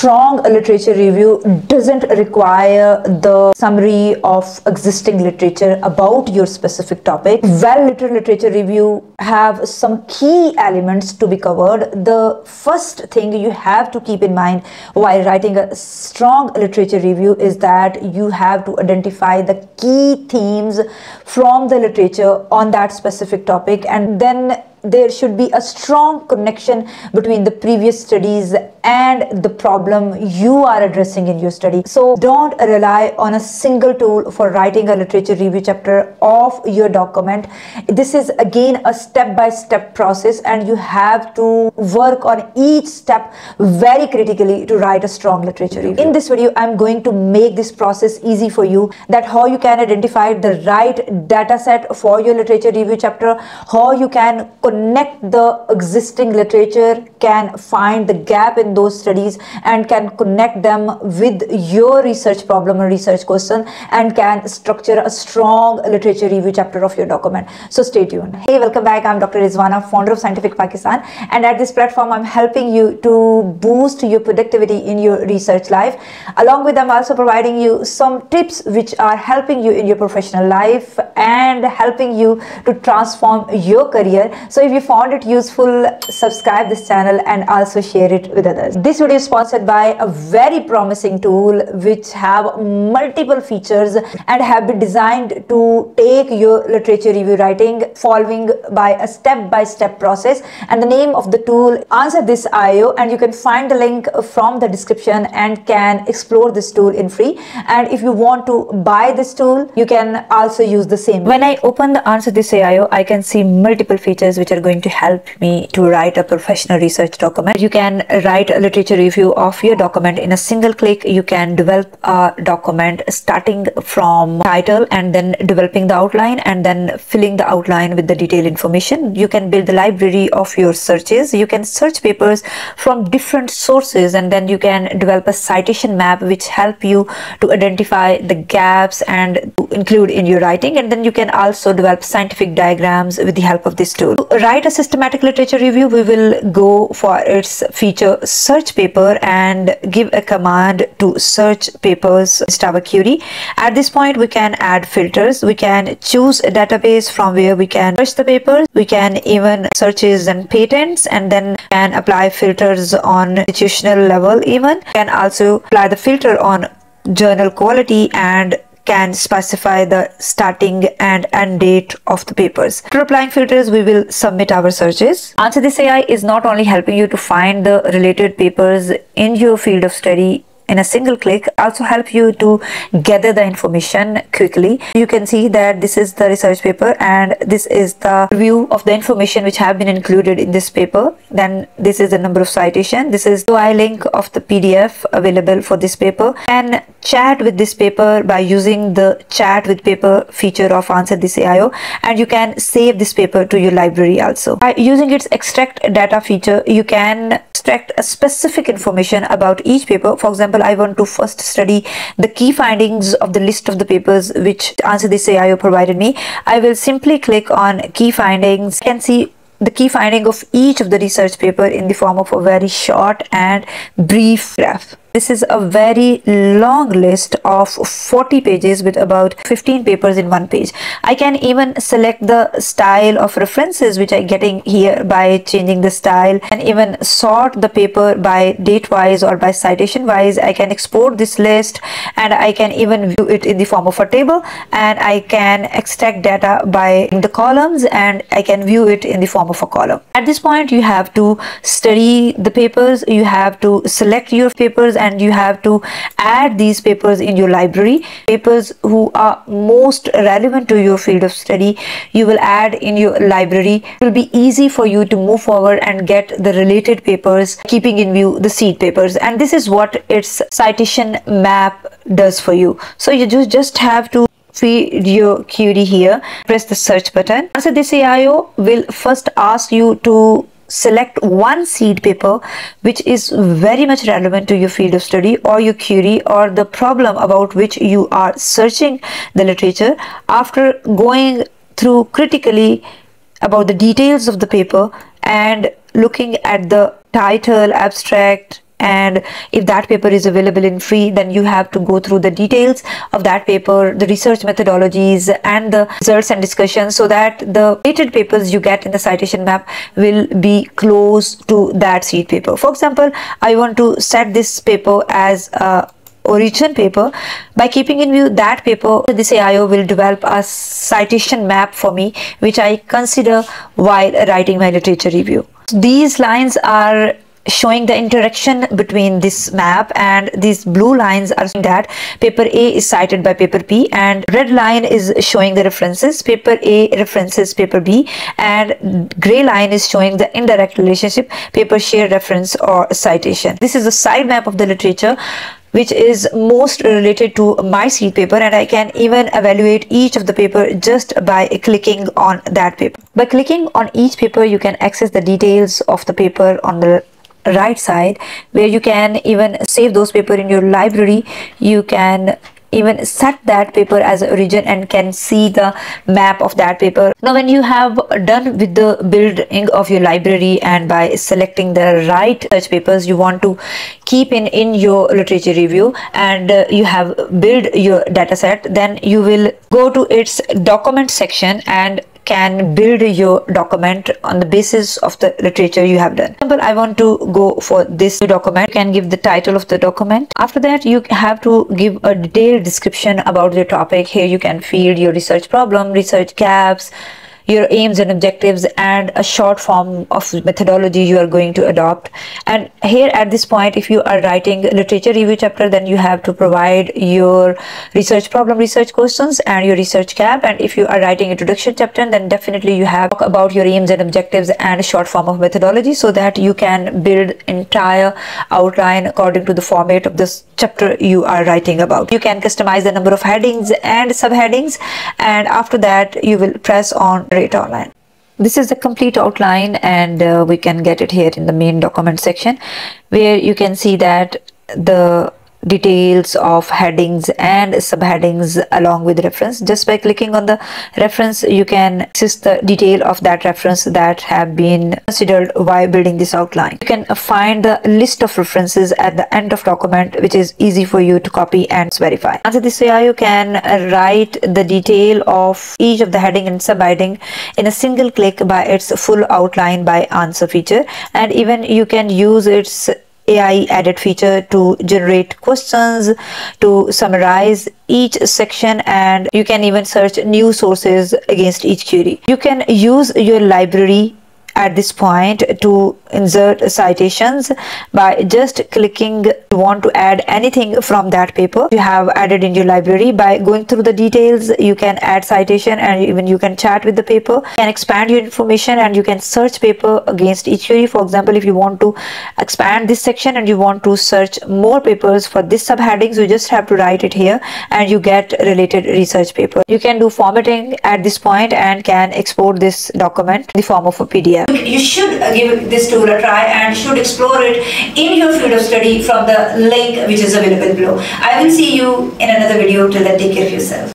strong literature review doesn't require the summary of existing literature about your specific topic. Well-written literature review have some key elements to be covered. The first thing you have to keep in mind while writing a strong literature review is that you have to identify the key themes from the literature on that specific topic, and then there should be a strong connection between the previous studies and the problem you are addressing in your study. So don't rely on a single tool for writing a literature review chapter of your document. This is again a step-by-step process, and you have to work on each step very critically to write a strong literature review. In this video, I'm going to make this process easy for you, that how you can identify the right data set for your literature review chapter, how you can connect the existing literature, can find the gap in those studies and can connect them with your research problem or research question, and can structure a strong literature review chapter of your document. So stay tuned. Hey, welcome back. I'm Dr. Rizwana, founder of Scientific Pakistan, and at this platform I'm helping you to boost your productivity in your research life. Along with I'm also providing you some tips which are helping you in your professional life and helping you to transform your career. So if you found it useful, subscribe this channel and also share it with others. This video is sponsored by a very promising tool which have multiple features and have been designed to take your literature review writing following by a step-by-step process, and the name of the tool AnswerThis.io, and you can find the link from the description and can explore this tool in free. And if you want to buy this tool, you can also use the same. When I open the AnswerThis.io, I can see multiple features which are going to help me to write a professional research document. You can write a literature review of your document in a single click. You can develop a document starting from title and then developing the outline and then filling the outline with the detailed information. You can build the library of your searches. You can search papers from different sources, and then you can develop a citation map which help you to identify the gaps and to include in your writing. And then you can also develop scientific diagrams with the help of this tool. To write a systematic literature review, we will go for its feature search paper and give a command to search papers in our query. At this point, we can add filters. We can choose a database from where we can search the papers. We can even searches and patents, and then can apply filters on institutional level even. We can also apply the filter on journal quality and can specify the starting and end date of the papers. After applying filters, we will submit our searches. AnswerThis.ai is not only helping you to find the related papers in your field of study in a single click, also help you to gather the information quickly. You can see that this is the research paper and this is the review of the information which have been included in this paper. Then this is the number of citation. This is the UI link of the PDF available for this paper. And chat with this paper by using the chat with paper feature of AnswerThis.io, and you can save this paper to your library also. By using its extract data feature, you can extract a specific information about each paper. For example, I want to first study the key findings of the list of the papers which AnswerThis.io provided me. I will simply click on key findings. You can see the key finding of each of the research paper in the form of a very short and brief graph. This is a very long list of 40 pages with about 15 papers in one page. I can even select the style of references which I'm getting here by changing the style, and even sort the paper by date wise or by citation wise. I can export this list, and I can even view it in the form of a table, and I can extract data by the columns, and I can view it in the form of a column. At this point, you have to study the papers, you have to select your papers, and you have to add these papers in your library. Papers who are most relevant to your field of study, you will add in your library. It will be easy for you to move forward and get the related papers, keeping in view the seed papers. And this is what its citation map does for you. So you just have to feed your query here, press the search button. AnswerThis.io will first ask you to select one seed paper which is very much relevant to your field of study or your query or the problem about which you are searching the literature. After going through critically about the details of the paper and looking at the title, abstract, and if that paper is available in free, then you have to go through the details of that paper, the research methodologies and the results and discussions, so that the rated papers you get in the citation map will be close to that seed paper. For example, I want to set this paper as a origin paper. By keeping in view that paper, this AIO will develop a citation map for me, which I consider while writing my literature review. These lines are showing the interaction between this map, and these blue lines are showing that paper A is cited by paper P, and red line is showing the references. Paper A references paper B, and gray line is showing the indirect relationship, paper share reference or citation. This is a side map of the literature which is most related to my seed paper, and I can even evaluate each of the paper just by clicking on that paper. By clicking on each paper, you can access the details of the paper on the right side, where you can even save those paper in your library. You can even set that paper as origin and can see the map of that paper. Now, when you have done with the building of your library and by selecting the right search papers you want to keep in your literature review, and you have built your data set, then you will go to its document section and can build your document on the basis of the literature you have done. For example, I want to go for this document. You can give the title of the document. After that, you have to give a detailed description about the topic. Here you can field your research problem, research gaps, your aims and objectives, and a short form of methodology you are going to adopt. And here at this point, if you are writing literature review chapter, then you have to provide your research problem, research questions, and your research gap. And if you are writing introduction chapter, then definitely you have to talk about your aims and objectives and a short form of methodology, so that you can build entire outline according to the format of this chapter you are writing about. You can customize the number of headings and subheadings, and after that you will press on outline. This is the complete outline, and we can get it here in the main document section, where you can see that the details of headings and subheadings along with reference. Just by clicking on the reference, you can access the detail of that reference that have been considered while building this outline. You can find the list of references at the end of document, which is easy for you to copy and verify. Answer This AI, you can write the detail of each of the heading and subheading in a single click by its full outline by answer feature, and even you can use its AI edit feature to generate questions, to summarize each section, and you can even search new sources against each query. You can use your library at this point to insert citations by just clicking. You want to add anything from that paper you have added in your library. By going through the details, you can add citation, and even you can chat with the paper. You can expand your information, and you can search paper against each query. For example, if you want to expand this section and you want to search more papers for this subheadings, you just have to write it here and you get related research paper. You can do formatting at this point and can export this document in the form of a PDF. You should give this tool a try and should explore it in your field of study from the link which is available below. I will see you in another video. Till then, take care of yourself.